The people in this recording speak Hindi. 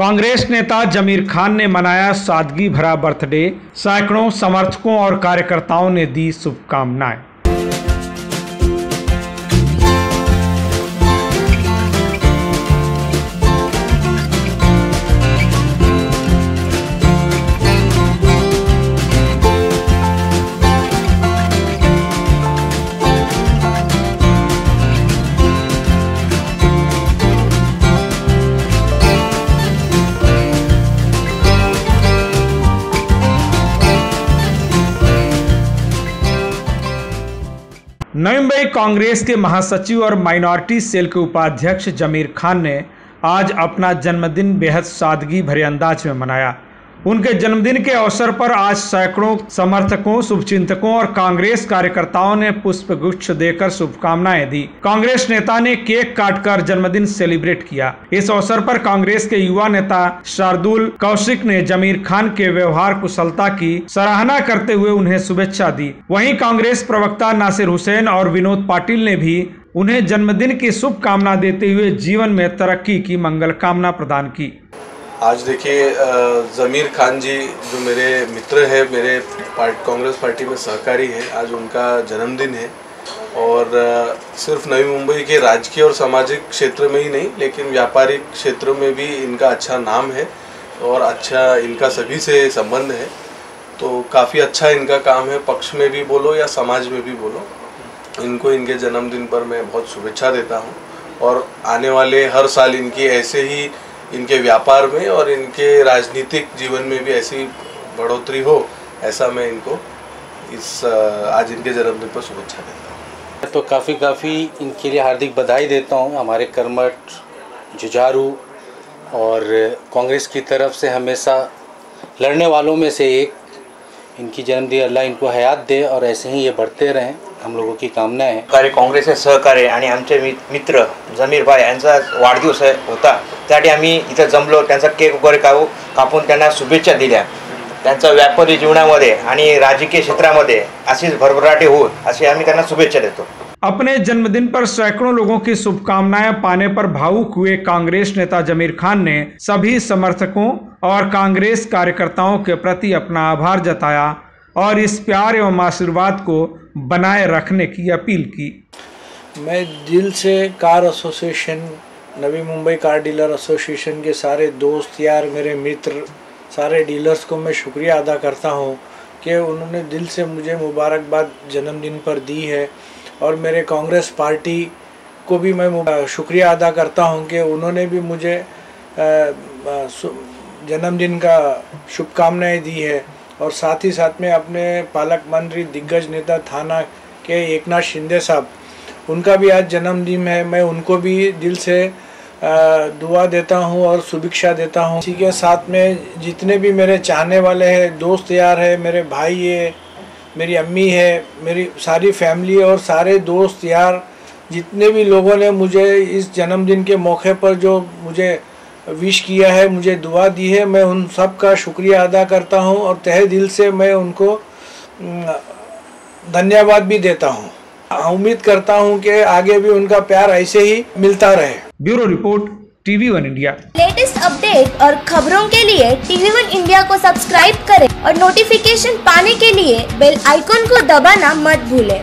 कांग्रेस नेता जमीर खान ने मनाया सादगी भरा बर्थडे, सैकड़ों समर्थकों और कार्यकर्ताओं ने दी शुभकामनाएं। नवी मुंबई कांग्रेस के महासचिव और माइनॉरिटी सेल के उपाध्यक्ष जमीर खान ने आज अपना जन्मदिन बेहद सादगी भरे अंदाज में मनाया। उनके जन्मदिन के अवसर पर आज सैकड़ों समर्थकों, शुभचिंतकों और कांग्रेस कार्यकर्ताओं ने पुष्पगुच्छ देकर शुभकामनाएं दी। कांग्रेस नेता ने केक काटकर जन्मदिन सेलिब्रेट किया। इस अवसर पर कांग्रेस के युवा नेता शार्दुल कौशिक ने जमीर खान के व्यवहार कुशलता की सराहना करते हुए उन्हें शुभेच्छा दी। वहीं कांग्रेस प्रवक्ता नासिर हुसैन और विनोद पाटिल ने भी उन्हें जन्मदिन की शुभकामना देते हुए जीवन में तरक्की की मंगल कामना प्रदान की। आज देखिए ज़मीर खान जी जो मेरे मित्र हैं, मेरे कांग्रेस पार्टी में सहकारी है, आज उनका जन्मदिन है। और सिर्फ नवी मुंबई के राजकीय और सामाजिक क्षेत्र में ही नहीं, लेकिन व्यापारिक क्षेत्रों में भी इनका अच्छा नाम है और अच्छा इनका सभी से संबंध है, तो काफ़ी अच्छा इनका काम है। पक्ष में भी बोलो या समाज में भी बोलो, इनको इनके जन्मदिन पर मैं बहुत शुभेच्छा देता हूँ। और आने वाले हर साल इनकी ऐसे ही इनके व्यापार में और इनके राजनीतिक जीवन में भी ऐसी बढ़ोतरी हो, ऐसा मैं इनको इस आज इनके जन्मदिन पर शुभेच्छा देता हूँ। तो काफ़ी इनके लिए हार्दिक बधाई देता हूँ। हमारे कर्मठ, जुझारू और कांग्रेस की तरफ से हमेशा लड़ने वालों में से एक, इनकी जन्मदिन अल्लाह इनको हयात दे और ऐसे ही ये बढ़ते रहें, हम लोगों की कामना है। कांग्रेसचे सहकारी आणि आमचे मित्र जमीर भाई यांचा वाढदिवस होता, त्यासाठी आम्ही इथे जमलो, त्यांचा केक वगैरे कापून त्यांना शुभेच्छा दिल्या। त्यांचा व्यापारी जीवनामध्ये आणि राजकीय क्षेत्रामध्ये अशीच भरभराटी हो, अशी आम्ही त्यांना शुभेच्छा देतो। अपने जन्मदिन पर सैकड़ों लोगों की शुभकामनाएं पाने पर भावुक हुए कांग्रेस नेता जमीर खान ने सभी समर्थकों और कांग्रेस कार्यकर्ताओं के प्रति अपना आभार जताया और इस प्यार एवं आशीर्वाद को बनाए रखने की अपील की। मैं दिल से car association, Navi Mumbai car dealer association के सारे दोस्त यार, मेरे मित्र, सारे डीलर्स को मैं शुक्रिया अदा करता हूँ कि उन्होंने दिल से मुझे मुबारकबाद जन्मदिन पर दी है। और मेरे कांग्रेस पार्टी को भी मैं शुक्रिया अदा करता हूँ कि उन्होंने भी मुझे जन्मदिन का शुभकामनाएँ दी है। और साथ ही साथ में अपने पालक मंत्री, दिग्गज नेता थाना के एकनाथ शिंदे साहब, उनका भी आज जन्मदिन है, मैं उनको भी दिल से दुआ देता हूं और शुभेच्छा देता हूं। इसी के साथ में जितने भी मेरे चाहने वाले हैं, दोस्त यार है, मेरे भाई है, मेरी अम्मी है, मेरी सारी फैमिली और सारे दोस्त यार, जितने भी लोगों ने मुझे इस जन्मदिन के मौके पर जो मुझे विश किया है, मुझे दुआ दी है, मैं उन सब का शुक्रिया अदा करता हूं और तहे दिल से मैं उनको धन्यवाद भी देता हूं। उम्मीद करता हूं कि आगे भी उनका प्यार ऐसे ही मिलता रहे। Bureau report, TV1 India. Latest update और खबरों के लिए TV1 इंडिया को सब्सक्राइब करें और नोटिफिकेशन पाने के लिए बेल आइकॉन को दबाना मत भूलें।